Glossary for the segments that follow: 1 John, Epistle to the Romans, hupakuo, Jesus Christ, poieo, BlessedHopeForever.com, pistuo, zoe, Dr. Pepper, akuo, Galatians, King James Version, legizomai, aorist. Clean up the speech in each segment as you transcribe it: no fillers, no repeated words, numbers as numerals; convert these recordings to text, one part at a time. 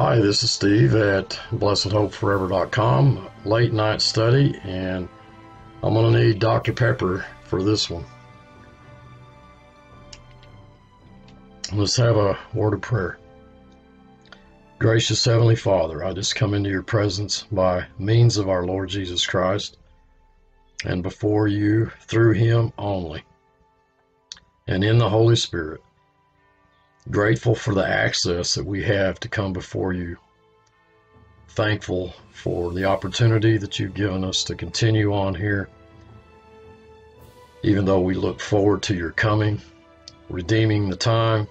Hi, this is Steve at BlessedHopeForever.com, late night study, and I'm going to need Dr. Pepper for this one. Let's have a word of prayer. Gracious Heavenly Father, I just come into your presence by means of our Lord Jesus Christ, and before you, through him only, and in the Holy Spirit. Grateful for the access that we have to come before you. Thankful for the opportunity that you've given us to continue on here. Even though we look forward to your coming, redeeming the time,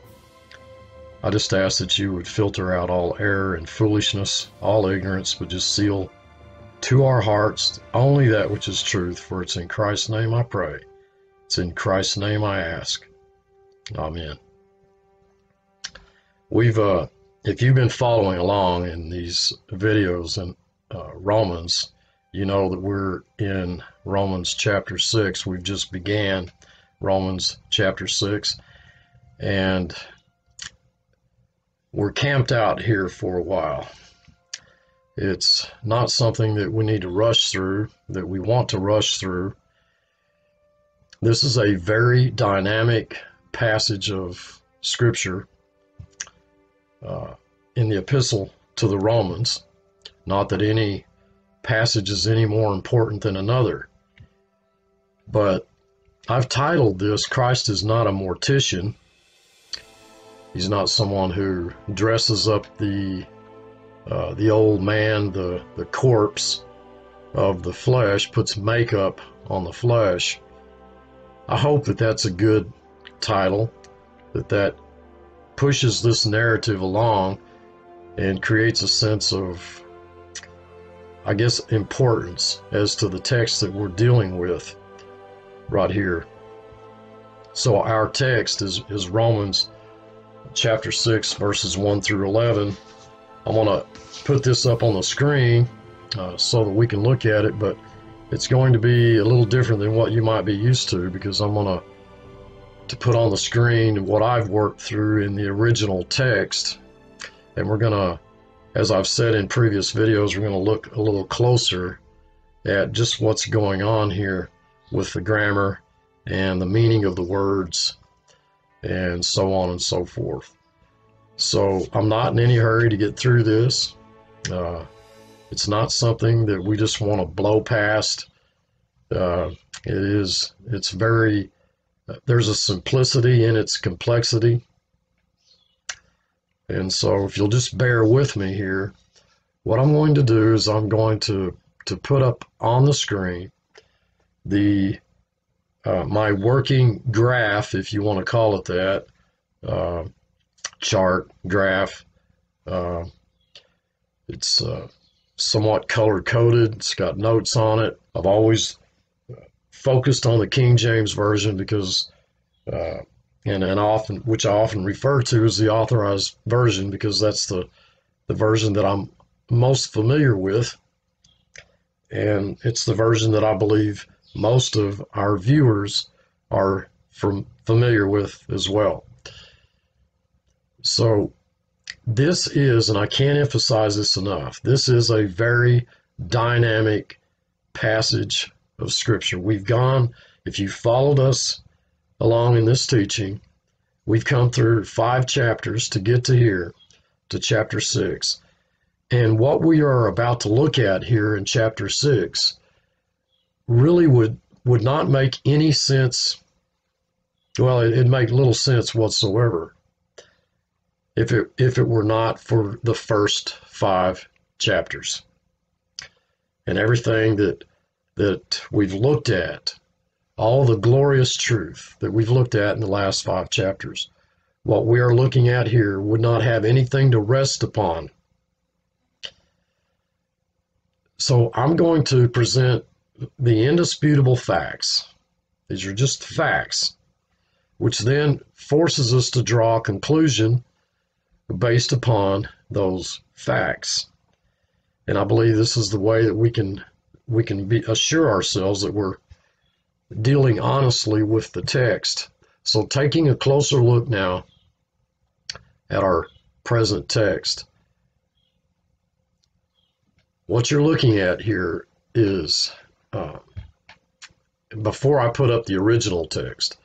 I just ask that you would filter out all error and foolishness, all ignorance, but just seal to our hearts only that which is truth, for it's in Christ's name I pray. It's in Christ's name I ask. Amen. If you've been following along in these videos in Romans, you know that we're in Romans chapter 6. We've just began Romans chapter 6, and we're camped out here for a while. It's not something that we need to rush through, that we want to rush through. This is a very dynamic passage of Scripture. In the Epistle to the Romans, not that any passage is any more important than another, but I've titled this, Christ is not a mortician. He's not someone who dresses up the old man, the corpse of the flesh, puts makeup on the flesh. I hope that that's a good title, that pushes this narrative along and creates a sense of, I guess, importance as to the text that we're dealing with right here. So our text is Romans chapter 6, verses 1 through 11. I want to put this up on the screen so that we can look at it, but it's going to be a little different than what you might be used to, because I'm going to put on the screen what I've worked through in the original text, and we're gonna, as I've said in previous videos, we're gonna look a little closer at just what's going on here with the grammar and the meaning of the words and so on and so forth. So I'm not in any hurry to get through this. It's not something that we just want to blow past. There's a simplicity in its complexity. And so if you'll just bear with me here, what I'm going to do is I'm going to put up on the screen the my working graph, if you want to call it that, chart, graph. It's somewhat color-coded. It's got notes on it. I've always focused on the King James Version because, which I often refer to as the Authorized Version, because that's the version that I'm most familiar with, and it's the version that I believe most of our viewers are familiar with as well. So this is, and I can't emphasize this enough, this is a very dynamic passage of Scripture. We've gone, if you followed us along in this teaching, we've come through 5 chapters to get to here, to chapter 6. And what we are about to look at here in chapter 6 really would not make any sense. Well, it'd make little sense whatsoever if it were not for the first 5 chapters. And everything that we've looked at, all the glorious truth that we've looked at in the last 5 chapters, what we are looking at here would not have anything to rest upon. So I'm going to present the indisputable facts. These are just facts, which then forces us to draw a conclusion based upon those facts. And I believe this is the way that we can assure ourselves that we're dealing honestly with the text. So taking a closer look now at our present text, what you're looking at here is, before I put up the original text,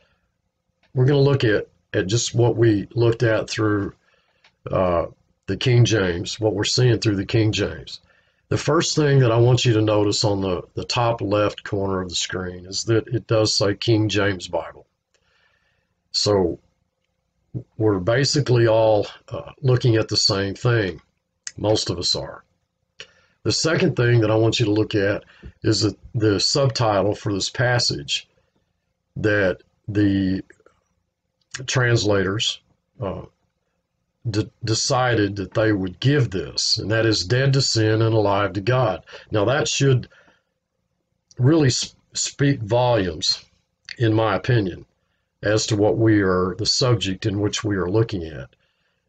we're going to look at just what we looked at through the King James, what we're seeing through the King James. The first thing that I want you to notice on the top left corner of the screen is that it does say King James Bible. So we're basically all looking at the same thing. Most of us are. The second thing that I want you to look at is the subtitle for this passage that the translators decided that they would give this, and that is Dead to Sin and Alive to God. Now that should really speak volumes, in my opinion, as to what we are, the subject in which we are looking at.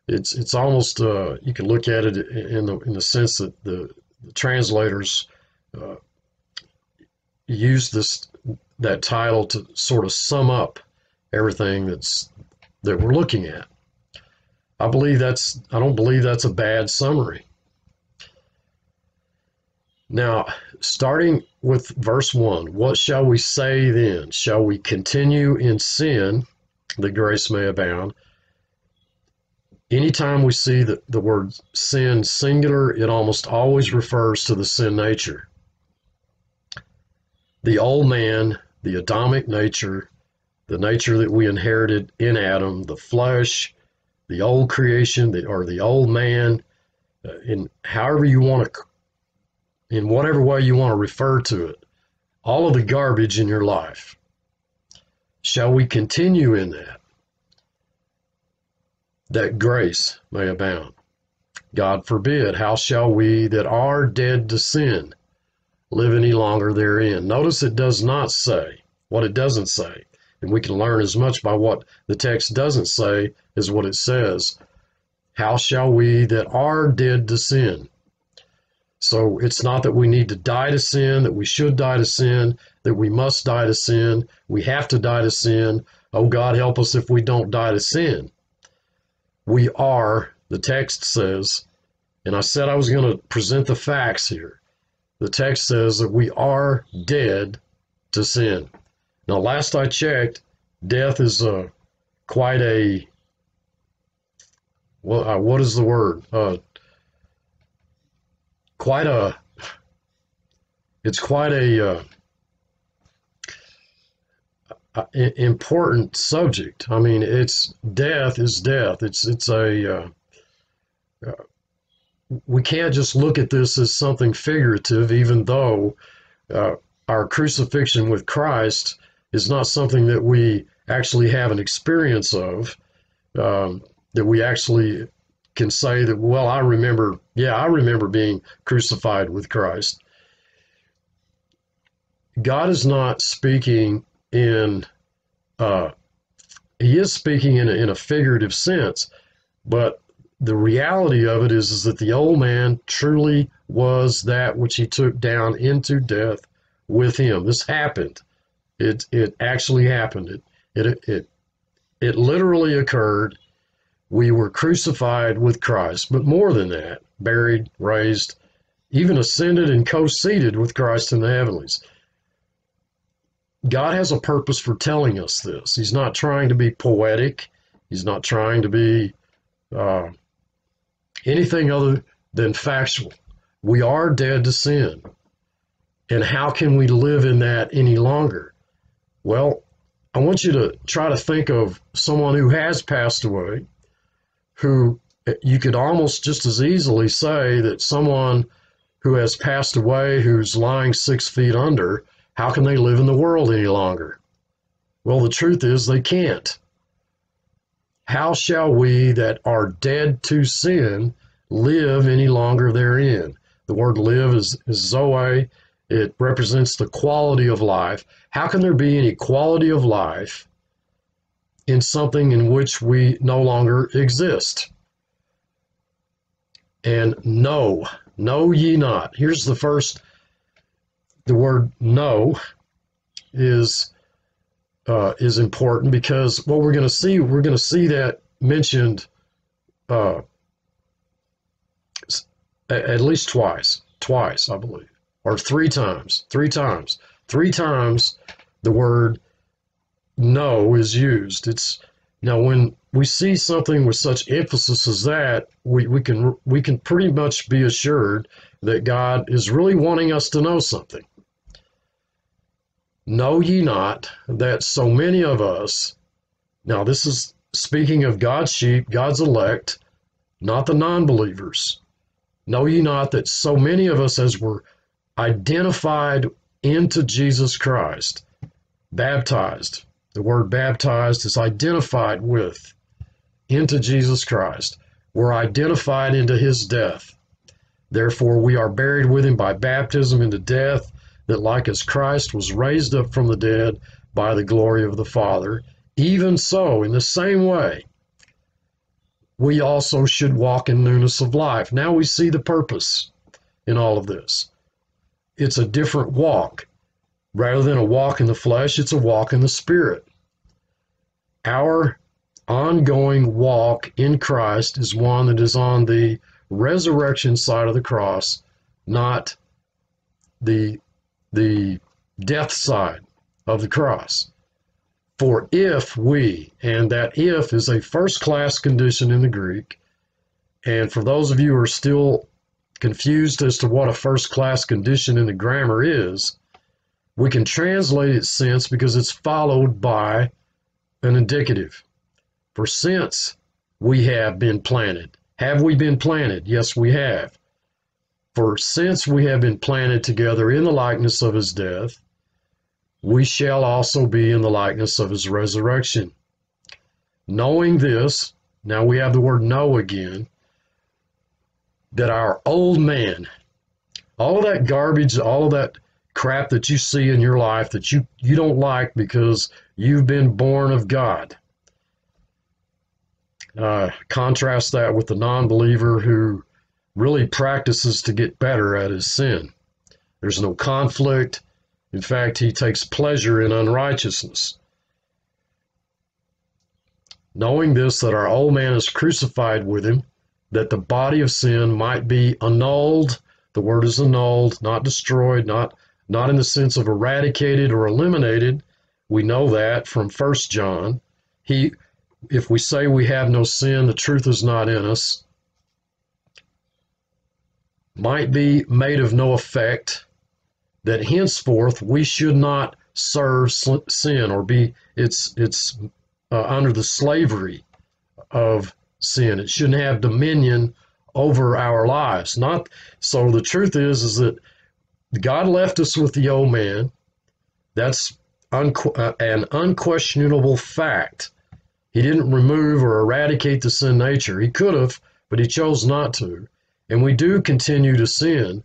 It's almost, you can look at it in the sense that the translators use that title to sort of sum up everything that we're looking at. I don't believe that's a bad summary. Now, starting with verse 1, what shall we say then? Shall we continue in sin that grace may abound? Anytime we see the word sin singular, it almost always refers to the sin nature. The old man, the Adamic nature, the nature that we inherited in Adam, the flesh, the old creation, or the old man, in whatever way you want to refer to it, all of the garbage in your life. Shall we continue in that? That grace may abound. God forbid, how shall we that are dead to sin live any longer therein? Notice it does not say what it doesn't say. And we can learn as much by what the text doesn't say as what it says. How shall we that are dead to sin? So it's not that we need to die to sin, that we should die to sin, that we must die to sin, we have to die to sin. Oh, God, help us if we don't die to sin. We are, the text says, and I said I was going to present the facts here. The text says that we are dead to sin. Now, last I checked, death is important subject. I mean, death. We can't just look at this as something figurative, even though our crucifixion with Christ is not something that we actually have an experience of, that we actually can say that, well, I remember being crucified with Christ. God is not speaking in a figurative sense, but the reality of it is that the old man truly was that which he took down into death with him. This happened. It actually happened. It literally occurred. We were crucified with Christ, but more than that, buried, raised, even ascended and co-seated with Christ in the heavenlies. God has a purpose for telling us this. He's not trying to be poetic. He's not trying to be anything other than factual. We are dead to sin. And how can we live in that any longer? Well, I want you to try to think of someone who has passed away, who you could almost just as easily say that someone who has passed away, who's lying 6 feet under, how can they live in the world any longer? Well, the truth is they can't. How shall we that are dead to sin live any longer therein? The word live is zoe. It represents the quality of life. How can there be any quality of life in something in which we no longer exist? And know ye not. Here's the first. The word "know" is important, because what we're going to see that mentioned at least twice. twice, I believe, or three times the word no is used. It's now when we see something with such emphasis as that, we can pretty much be assured that God is really wanting us to know something. Know ye not that so many of us, now this is speaking of God's sheep, God's elect, not the non-believers. Know ye not that so many of us as were identified into Jesus Christ, baptized, the word baptized is identified with, into Jesus Christ, were identified into his death. Therefore we are buried with him by baptism into death, that like as Christ was raised up from the dead by the glory of the Father, even so, in the same way, we also should walk in newness of life. Now we see the purpose in all of this. It's a different walk. Rather than a walk in the flesh, it's a walk in the Spirit. Our ongoing walk in Christ is one that is on the resurrection side of the cross, not the death side of the cross. For if we, and that if is a first-class condition in the Greek, and for those of you who are still confused as to what a first-class condition in the grammar is, we can translate it since because it's followed by an indicative. For since we have been planted. Have we been planted? Yes, we have. For since we have been planted together in the likeness of his death, we shall also be in the likeness of his resurrection. Knowing this, now we have the word know again, that our old man, all of that garbage, all of that crap that you see in your life that you don't like because you've been born of God. Contrast that with the non-believer who really practices to get better at his sin. There's no conflict. In fact, he takes pleasure in unrighteousness. Knowing this, that our old man is crucified with him, that the body of sin might be annulled. The word is annulled, not destroyed, not in the sense of eradicated or eliminated. We know that from 1 John. If we say we have no sin, the truth is not in us. Might be made of no effect, that henceforth we should not serve sin or be it's under the slavery of sin. It shouldn't have dominion over our lives. Not so. The truth is that God left us with the old man. That's an unquestionable fact. He didn't remove or eradicate the sin nature. He could have, but he chose not to. And we do continue to sin,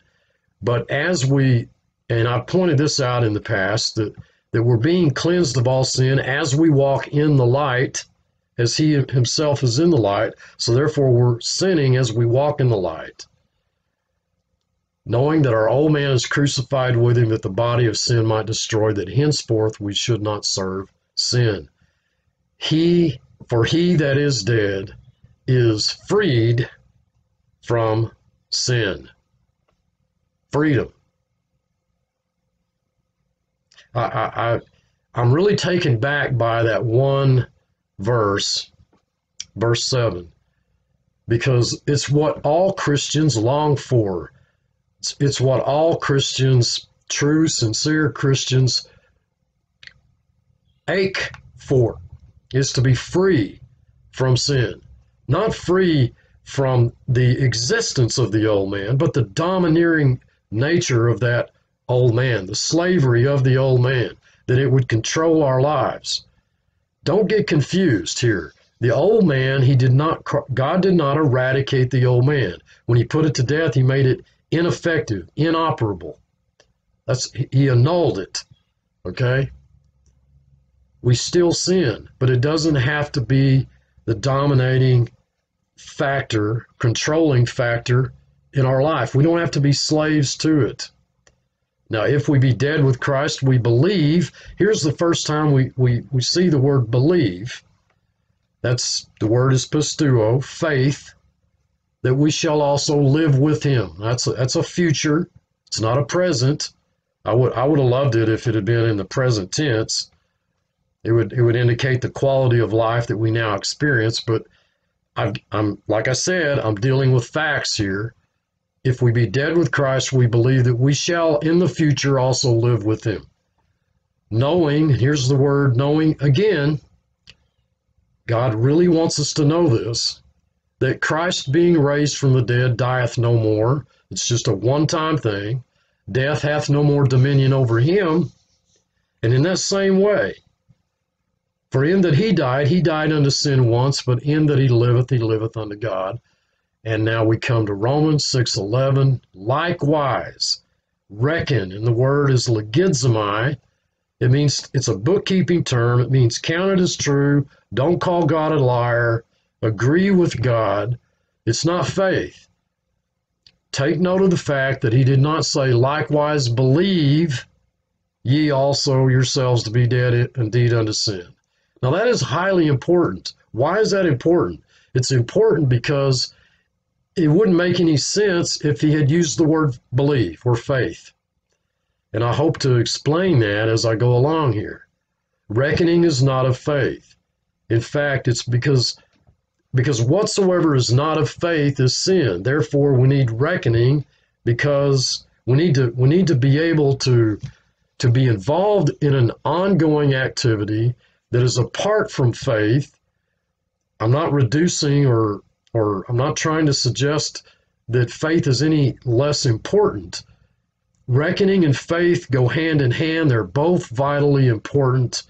but as we, and I pointed this out in the past, that we're being cleansed of all sin as we walk in the light, as he himself is in the light, so therefore we're sinning as we walk in the light. Knowing that our old man is crucified with him, that the body of sin might destroy, that henceforth we should not serve sin. For he that is dead is freed from sin. Freedom. I'm really taken back by that one verse, verse 7, because it's what all Christians long for. It's what all Christians, true, sincere Christians, ache for, is to be free from sin. Not free from the existence of the old man, but the domineering nature of that old man, the slavery of the old man, that it would control our lives. Don't get confused here. The old man, God did not eradicate the old man. When he put it to death, he made it ineffective, inoperable. He annulled it, okay? We still sin, but it doesn't have to be the dominating factor, controlling factor in our life. We don't have to be slaves to it. Now, if we be dead with Christ, we believe. Here's the first time we see the word believe. That's the word is pistuo, faith. that we shall also live with him. That's a future. It's not a present. I would have loved it if it had been in the present tense. It would indicate the quality of life that we now experience. But I'm like I said, I'm dealing with facts here. If we be dead with Christ, we believe that we shall in the future also live with him. Knowing, here's the word knowing again, God really wants us to know this, that Christ being raised from the dead dieth no more. It's just a one-time thing. Death hath no more dominion over him. And in that same way, for in that he died unto sin once, but in that he liveth unto God. And now we come to Romans 6:11. Likewise, reckon, and the word is legizomai. It means, it's a bookkeeping term. It means count it as true. Don't call God a liar. Agree with God. It's not faith. Take note of the fact that he did not say, likewise believe ye also yourselves to be dead indeed unto sin. Now that is highly important. Why is that important? It's important because it wouldn't make any sense if he had used the word believe or faith. And I hope to explain that as I go along here. Reckoning is not of faith. In fact, it's because whatsoever is not of faith is sin. Therefore, we need reckoning because we need to be able to be involved in an ongoing activity that is apart from faith. I'm not reducing or I'm not trying to suggest that faith is any less important. Reckoning and faith go hand in hand. They're both vitally important.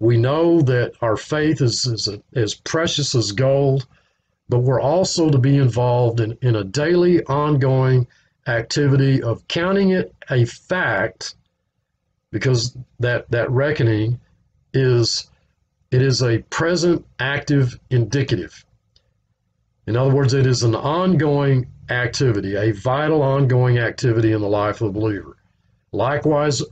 We know that our faith is as precious as gold, but we're also to be involved in a daily, ongoing activity of counting it a fact, because that reckoning is a present, active indicative. In other words, it is an ongoing activity, a vital ongoing activity in the life of the believer. Likewise,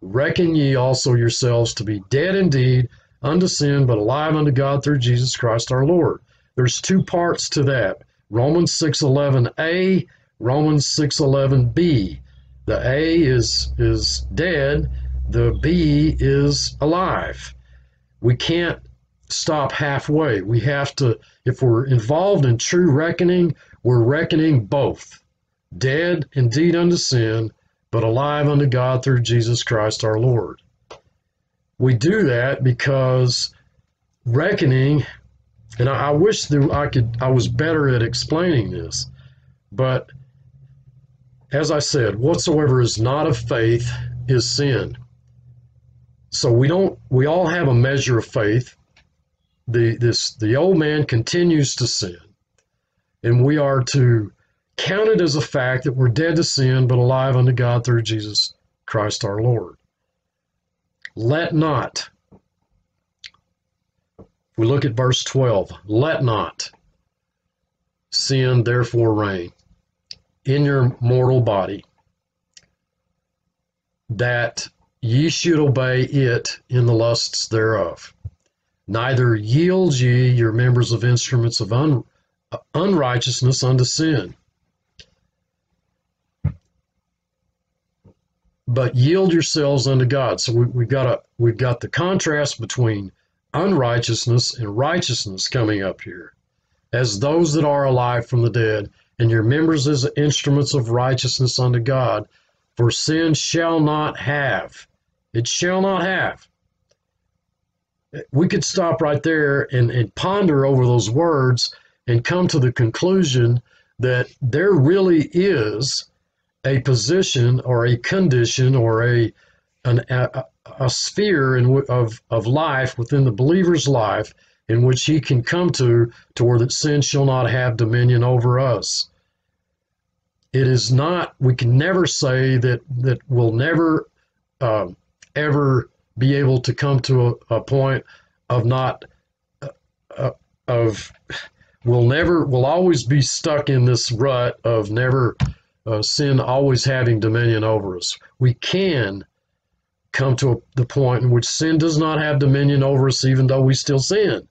reckon ye also yourselves to be dead indeed unto sin, but alive unto God through Jesus Christ our Lord. There's two parts to that. Romans 6:11a, Romans 6:11b. The A is dead, the B is alive. We can't stop halfway. We have to, if we're involved in true reckoning, we're reckoning both. Dead indeed unto sin, but alive unto God through Jesus Christ our Lord. We do that because reckoning, and I wish that I was better at explaining this, but as I said, whatsoever is not of faith is sin. So we all have a measure of faith. The old man continues to sin. And we are to count it as a fact that we're dead to sin, but alive unto God through Jesus Christ our Lord. Let not. We look at verse 12. Let not sin therefore reign in your mortal body, that ye should obey it in the lusts thereof. Neither yield ye your members of instruments of unrighteousness unto sin, but yield yourselves unto God. So we've got the contrast between unrighteousness and righteousness coming up here, as those that are alive from the dead, and your members as instruments of righteousness unto God. For sin shall not have. It shall not have. We could stop right there and ponder over those words and come to the conclusion that there really is a position or a condition or a sphere of life within the believer's life in which he can come to where that sin shall not have dominion over us. It is not, we can never say that we'll never ever be able to come to a point of not, we'll always be stuck in this rut of never, sin always having dominion over us. We can come to the point in which sin does not have dominion over us, even though we still sin.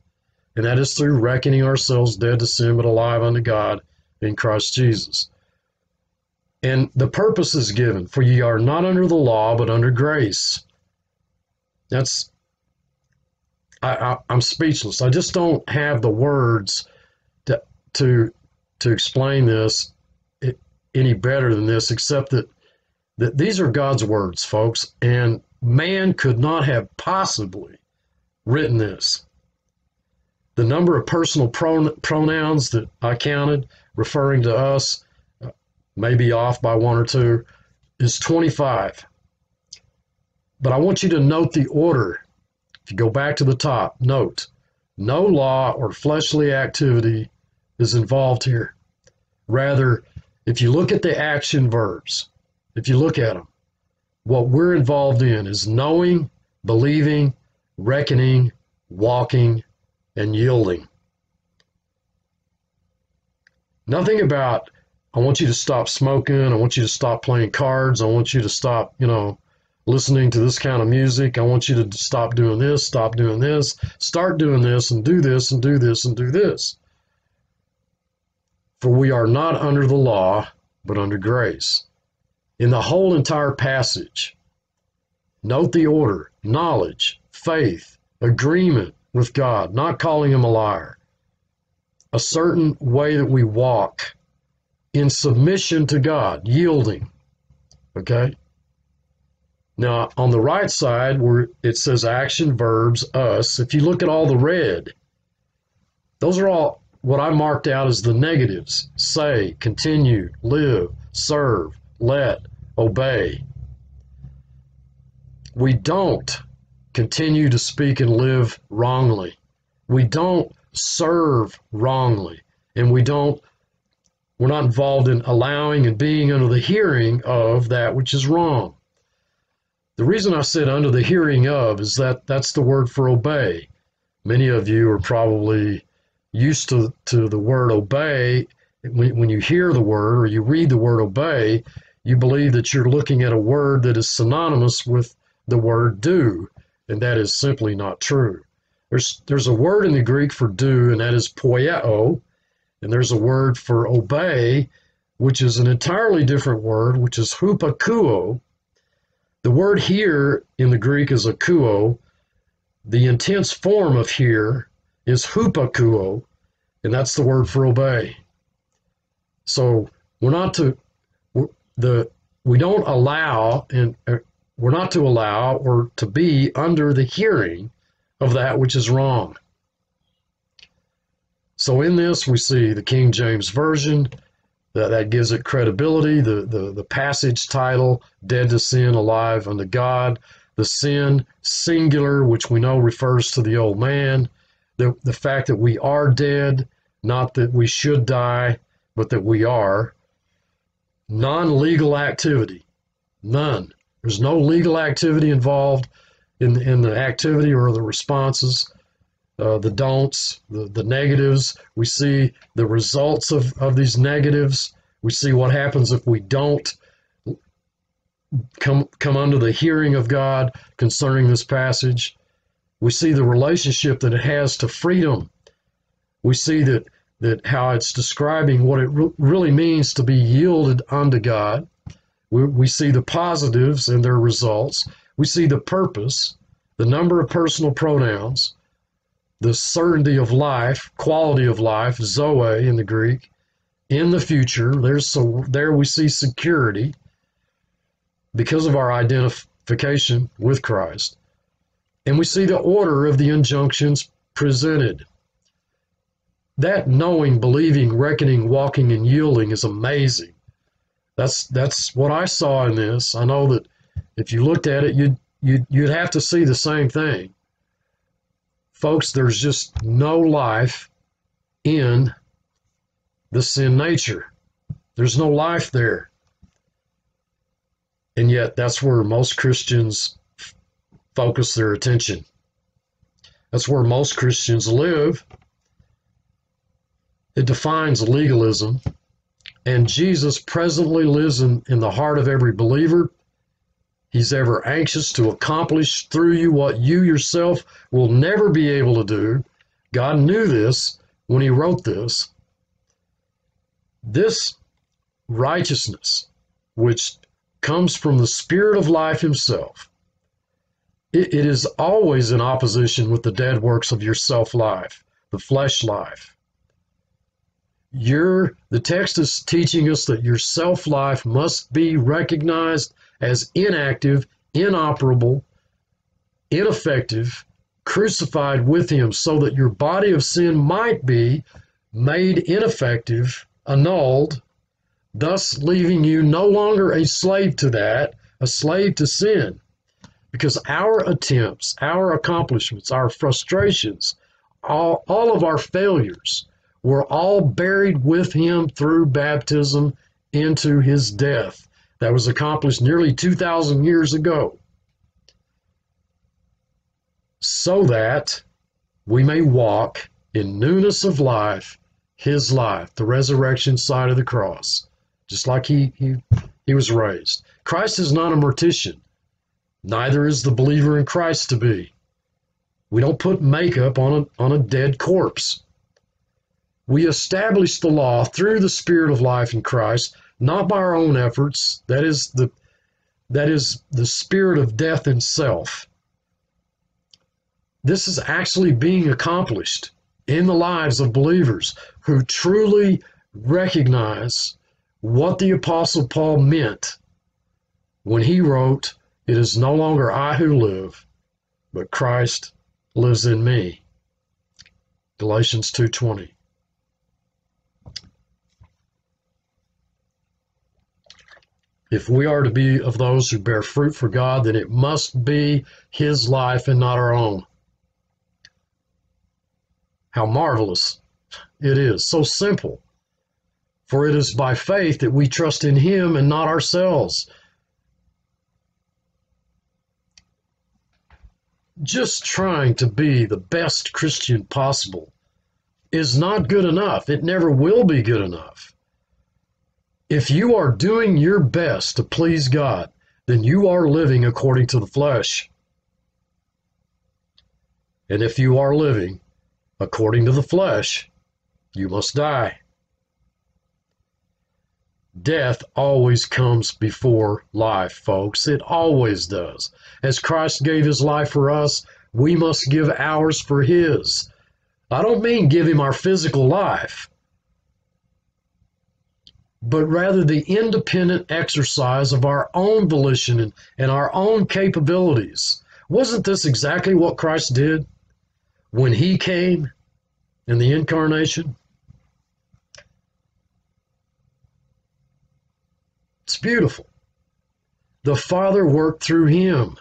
And that is through reckoning ourselves dead to sin, but alive unto God in Christ Jesus. And the purpose is given, for ye are not under the law, but under grace. That's, I'm speechless. I just don't have the words to explain this any better than this, except that these are God's words, folks, and man could not have possibly written this. The number of personal pronouns that I counted referring to us, maybe off by one or two, is 25. But I want you to note the order. If you go back to the top, note, no law or fleshly activity is involved here. Rather, if you look at the action verbs, if you look at them, what we're involved in is knowing, believing, reckoning, walking, and yielding. Nothing about, I want you to stop smoking, I want you to stop playing cards, I want you to stop, listening to this kind of music, I want you to stop doing this, stop doing this, start doing this, and do this, and do this, and do this. For we are not under the law, but under grace. In the whole entire passage, note the order: knowledge, faith, agreement with God, not calling him a liar, a certain way that we walk in submission to God, yielding. Okay? Now, on the right side, where it says action verbs, us, if you look at all the red, those are all what I marked out as the negatives: say, continue, live, serve, let, obey. We don't continue to speak and live wrongly. We don't serve wrongly. And we're not involved in allowing and being under the hearing of that which is wrong. The reason I said under the hearing of is that that's the word for obey. Many of you are probably used to the word obey. When you hear the word or you read the word obey, you believe that you're looking at a word that is synonymous with the word do, and that is simply not true. There's a word in the Greek for do, and that is poieo, and there's a word for obey, which is an entirely different word, which is hupakuo. The word here in the Greek is akuo. The intense form of here is hupakuo, and that's the word for obey. So we're not to allow or to be under the hearing of that which is wrong. So in this, we see the King James Version, that gives it credibility, the passage title, dead to sin, alive unto God, the sin, singular, which we know refers to the old man, the fact that we are dead, not that we should die, but that we are. Non-legal activity, none. There's no legal activity involved in the activity or the responses, the don'ts, the negatives. We see the results of these negatives. We see what happens if we don't come under the hearing of God concerning this passage. We see the relationship that it has to freedom. We see that how it's describing what it really means to be yielded unto God. We see the positives and their results. We see the purpose, the number of personal pronouns, the certainty of life, quality of life, zoe in the Greek, in the future. There we see security because of our identification with Christ. And we see the order of the injunctions presented. That knowing, believing, reckoning, walking, and yielding is amazing. That's what I saw in this. I know that if you looked at it, you'd have to see the same thing. Folks, there's just no life in the sin nature. There's no life there. And yet, that's where most Christians focus their attention. That's where most Christians live. It defines legalism, and Jesus presently lives in the heart of every believer. He's ever anxious to accomplish through you what you yourself will never be able to do. God knew this when he wrote this. This righteousness, which comes from the Spirit of life himself, it is always in opposition with the dead works of your self-life, the flesh life. The text is teaching us that your self-life must be recognized as inactive, inoperable, ineffective, crucified with him, so that your body of sin might be made ineffective, annulled, thus leaving you no longer a slave to that, a slave to sin. Because our attempts, our accomplishments, our frustrations, all of our failures were all buried with him through baptism into his death. That was accomplished nearly 2,000 years ago, so that we may walk in newness of life, his life, the resurrection side of the cross, just like he was raised. Christ is not a mortician. Neither is the believer in Christ to be. We don't put makeup on a dead corpse. We establish the law through the Spirit of life in Christ, not by our own efforts. That is the spirit of death in self. This is actually being accomplished in the lives of believers who truly recognize what the Apostle Paul meant when he wrote, "It is no longer I who live, but Christ lives in me." Galatians 2:20. If we are to be of those who bear fruit for God, then it must be his life and not our own. How marvelous it is. So simple. For it is by faith that we trust in him and not ourselves. Just trying to be the best Christian possible is not good enough. It never will be good enough. If you are doing your best to please God, then you are living according to the flesh. And if you are living according to the flesh, you must die. Death always comes before life, folks. It always does. As Christ gave his life for us, we must give ours for his. I don't mean give him our physical life, but rather the independent exercise of our own volition and our own capabilities. Wasn't this exactly what Christ did when he came in the incarnation? It's beautiful. The Father worked through him.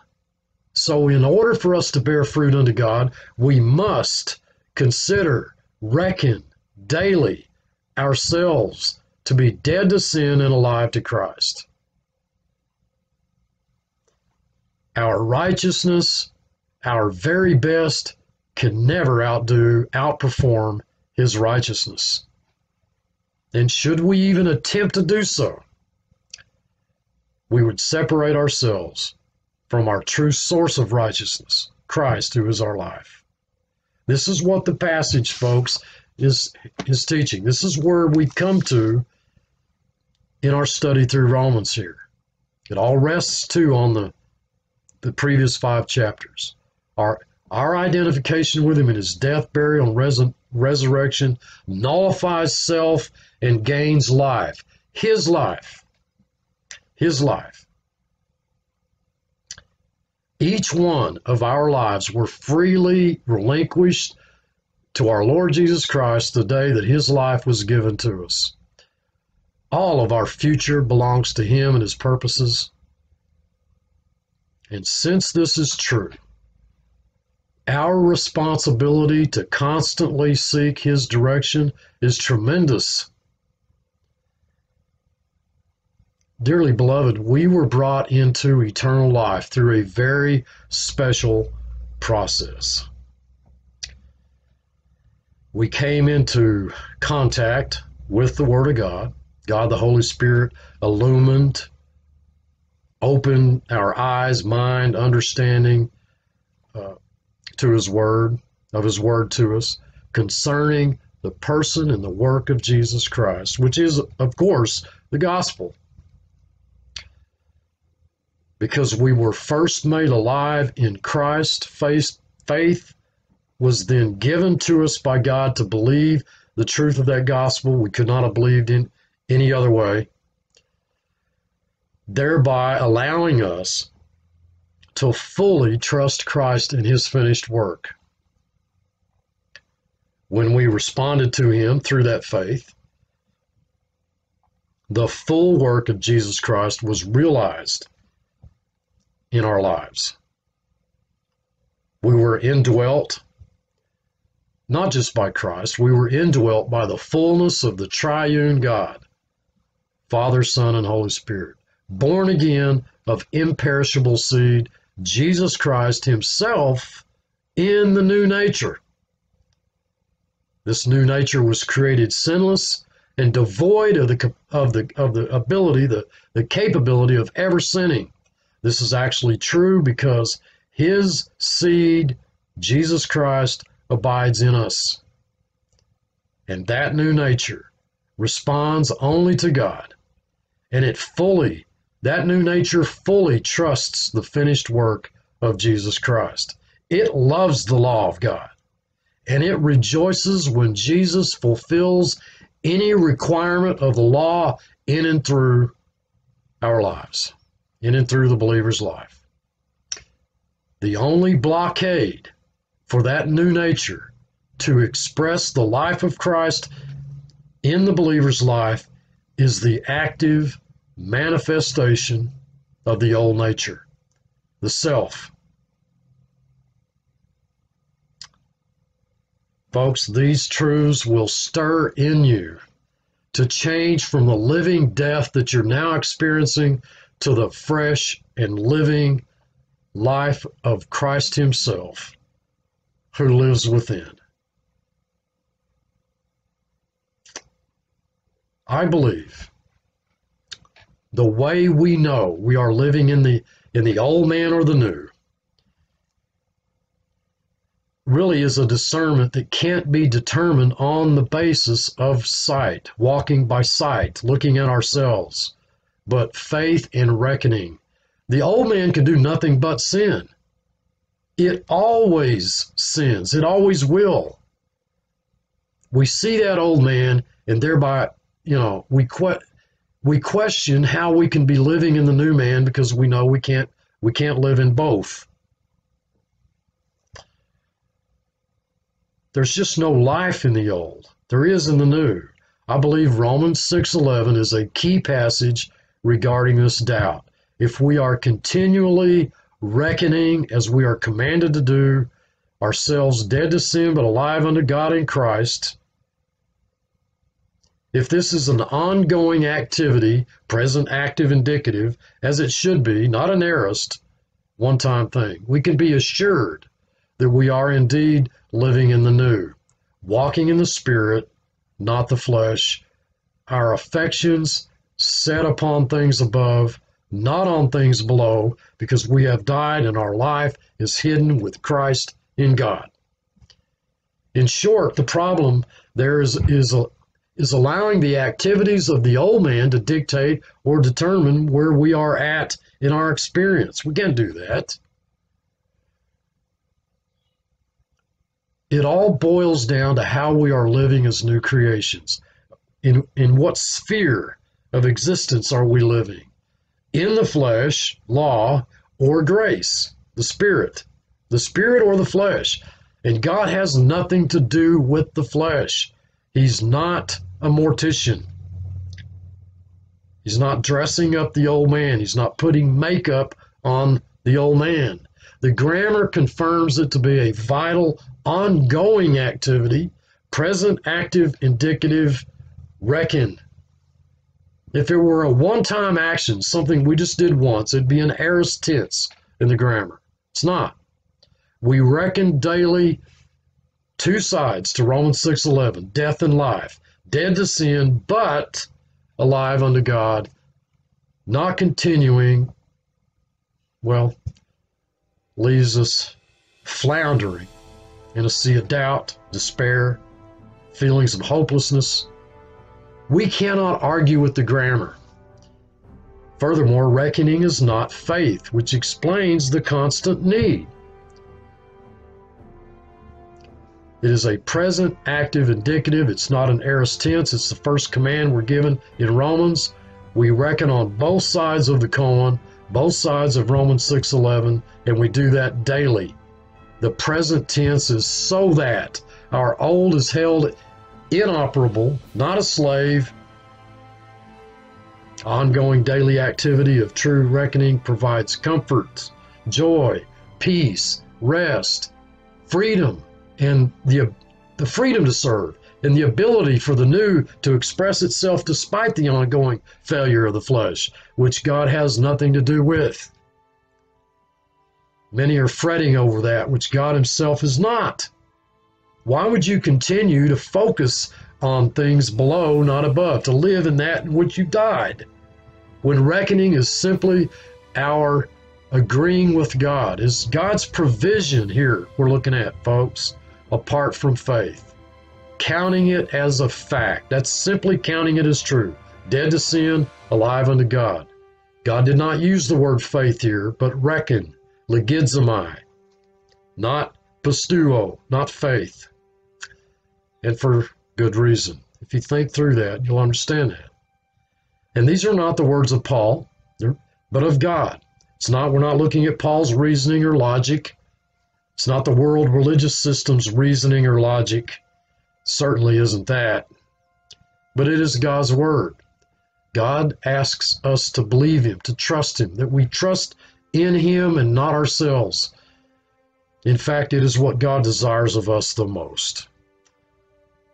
So in order for us to bear fruit unto God, we must consider, reckon daily ourselves to be dead to sin and alive to Christ. Our righteousness, our very best, can never outperform his righteousness. And should we even attempt to do so, we would separate ourselves from our true source of righteousness, Christ, who is our life. This is what the passage, folks, is teaching. This is where we come to in our study through Romans here. It all rests, too, on the previous 5 chapters. Our identification with him in his death, burial, and resurrection nullifies self and gains life. His life. His life. Each one of our lives were freely relinquished to our Lord Jesus Christ the day that his life was given to us. All of our future belongs to him and his purposes. And since this is true, our responsibility to constantly seek his direction is tremendous. Dearly beloved, we were brought into eternal life through a very special process. We came into contact with the Word of God. God the Holy Spirit illumined, opened our eyes, mind, understanding to His Word, of His Word to us, concerning the person and the work of Jesus Christ, which is, of course, the gospel. Because we were first made alive in Christ, faith was then given to us by God to believe the truth of that gospel. We could not have believed in any other way, thereby allowing us to fully trust Christ in his finished work. When we responded to him through that faith, the full work of Jesus Christ was realized in our lives. We were indwelt, not just by Christ, we were indwelt by the fullness of the triune God, Father, Son, and Holy Spirit, born again of imperishable seed, Jesus Christ himself in the new nature. This new nature was created sinless and devoid of the capability of ever sinning. This is actually true because his seed, Jesus Christ, abides in us. And that new nature responds only to God. And that new nature fully trusts the finished work of Jesus Christ. It loves the law of God. And it rejoices when Jesus fulfills any requirement of the law in and through our lives, in and through the believer's life. The only blockade for that new nature to express the life of Christ in the believer's life is the active manifestation of the old nature, the self. Folks, these truths will stir in you to change from the living death that you're now experiencing to the fresh and living life of Christ himself who lives within. I believe the way we know we are living in the old man or the new really is a discernment that can't be determined on the basis of sight, walking by sight, looking at ourselves, but faith and reckoning. The old man can do nothing but sin. It always sins. It always will. We see that old man, and thereby, we question how we can be living in the new man, because we know we can't live in both. There's just no life in the old. There is in the new. I believe Romans 6:11 is a key passage regarding this doubt. If we are continually reckoning, as we are commanded to do, ourselves dead to sin but alive unto God in Christ, if this is an ongoing activity, present, active, indicative, as it should be, not an aorist, one-time thing, we can be assured that we are indeed living in the new, walking in the Spirit, not the flesh, our affections set upon things above, not on things below, because we have died and our life is hidden with Christ in God. In short, the problem there is allowing the activities of the old man to dictate or determine where we are at in our experience. We can't do that. It all boils down to how we are living as new creations. In what sphere of existence are we living? In the flesh, law, or grace, the Spirit. The Spirit or the flesh. And God has nothing to do with the flesh. He's not a mortician. He's not dressing up the old man. He's not putting makeup on the old man. The grammar confirms it to be a vital, ongoing activity, present, active, indicative, reckon. If it were a one-time action, something we just did once, it'd be an aorist tense in the grammar. It's not. We reckon daily, two sides to Romans 6:11, death and life, dead to sin, but alive unto God, not continuing, leaves us floundering in a sea of doubt, despair, feelings of hopelessness. We cannot argue with the grammar. Furthermore, reckoning is not faith, which explains the constant need. It is a present, active, indicative. It's not an aorist tense. It's the first command we're given in Romans. We reckon on both sides of the colon, both sides of Romans 6:11, and we do that daily. The present tense is so that our old is held inoperable, not a slave. Ongoing daily activity of true reckoning provides comfort, joy, peace, rest, freedom, and the freedom to serve, and the ability for the new to express itself despite the ongoing failure of the flesh, which God has nothing to do with. Many are fretting over that which God Himself is not. Why would you continue to focus on things below, not above, to live in that in which you died, when reckoning is simply our agreeing with God? It's God's provision here we're looking at, folks, apart from faith. Counting it as a fact. That's simply counting it as true. Dead to sin, alive unto God. God did not use the word faith here, but reckon, legizomai, not pistuo, not faith. And for good reason. If you think through that, you'll understand that. And these are not the words of Paul, but of God. It's not, we're not looking at Paul's reasoning or logic. It's not the world religious system's reasoning or logic. Certainly isn't that. But it is God's word. God asks us to believe Him, to trust Him, that we trust in Him and not ourselves. In fact, it is what God desires of us the most.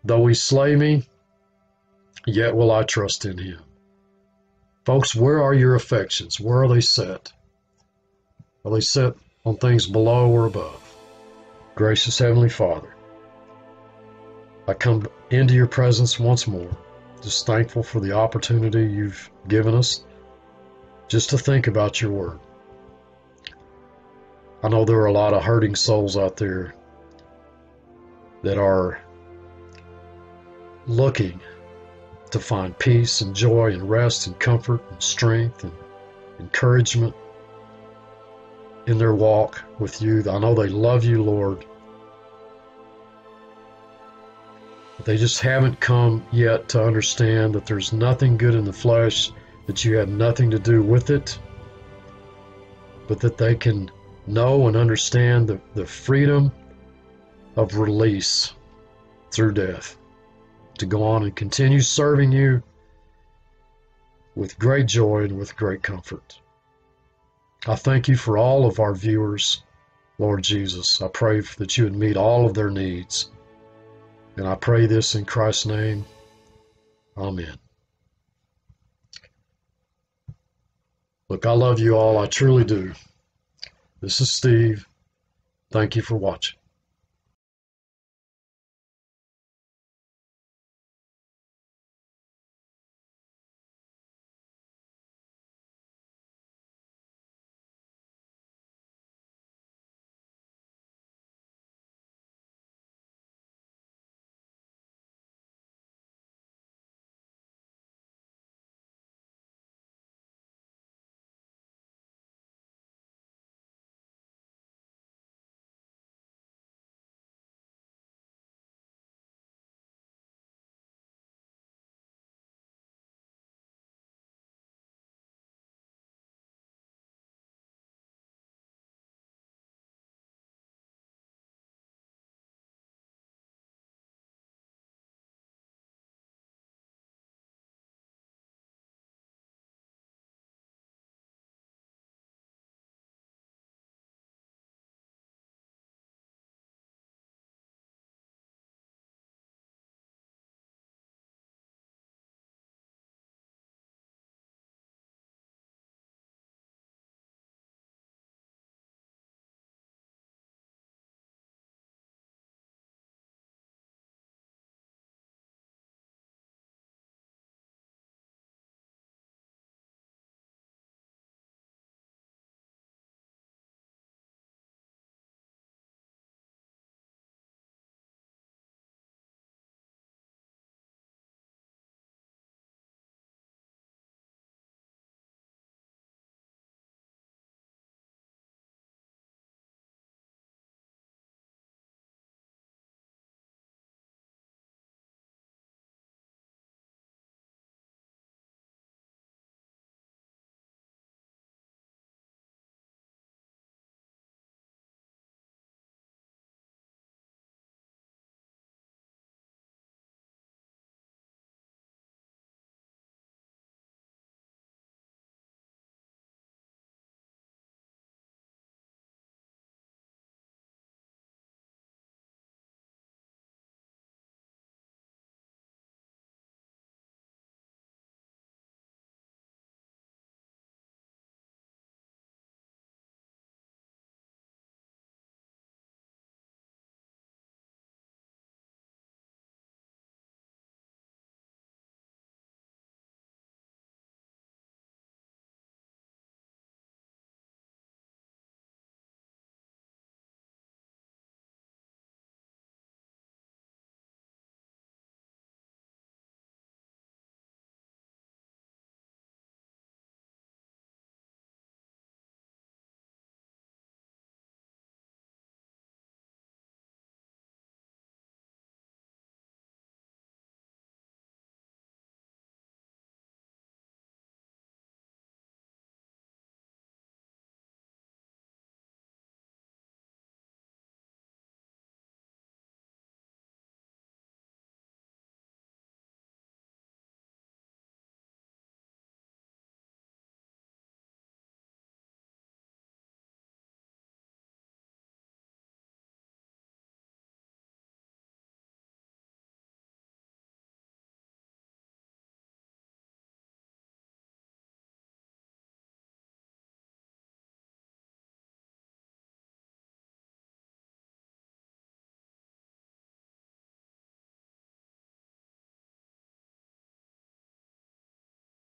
Though He slay me, yet will I trust in Him. Folks, where are your affections? Where are they set? Are they set on things below or above? Gracious Heavenly Father, I come into Your presence once more, just thankful for the opportunity You've given us just to think about Your word. I know there are a lot of hurting souls out there that are looking to find peace and joy and rest and comfort and strength and encouragement in their walk with You. I know they love You, Lord, but they just haven't come yet to understand that there's nothing good in the flesh, that You have nothing to do with it, but that they can know and understand the freedom of release through death, to go on and continue serving You with great joy and with great comfort. I thank You for all of our viewers, Lord Jesus. I pray that You would meet all of their needs. And I pray this in Christ's name. Amen. Look, I love you all. I truly do. This is Steve. Thank you for watching.